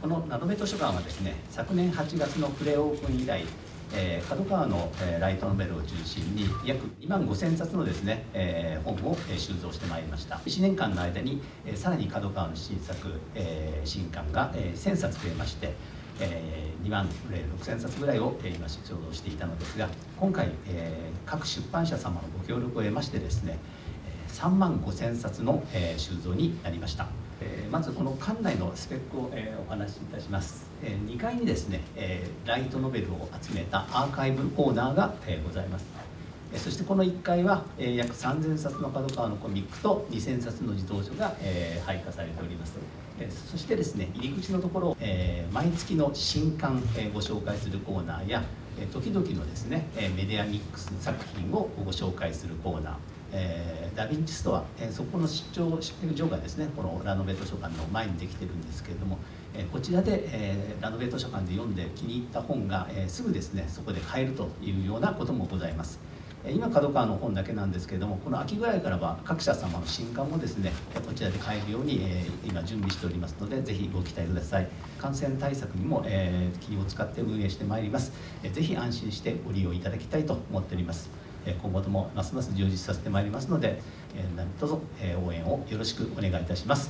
このなどべ図書館はですね、昨年8月のプレオープン以来、KADOKAWAのライトノベルを中心に約2万5,000 冊のですね、本を収蔵してまいりました。1年間の間にさらにKADOKAWAの新作、新刊が 1,000 冊増えまして、2万6,000 冊ぐらいを今収蔵していたのですが、今回各出版社様のご協力を得ましてですね、3万5,000 冊の収蔵になりました。まずこの館内のスペックをお話しいたします。2階にですね、ライトノベルを集めたアーカイブコーナーがございます。そしてこの1階は約 3,000 冊のKADOKAWAのコミックと 2,000 冊の自動書が配下されております。そしてですね、入り口のところ、毎月の新刊ご紹介するコーナーや時々のですね、メディアミックス作品をご紹介するコーナー、ダ・ヴィンチストア、そこの出店所がですね、このラノベ図書館の前にできてるんですけれども、こちらで、ラノベ図書館で読んで気に入った本が、すぐですねそこで買えるというようなこともございます。今KADOKAWAの本だけなんですけれども、この秋ぐらいからは各社様の新刊もですねこちらで買えるように、今準備しておりますので、ぜひご期待ください。感染対策にも、気を使って運営してまいります。ぜひ安心してご利用いただきたいと思っております。今後ともますます充実させてまいりますので、何卒応援をよろしくお願いいたします。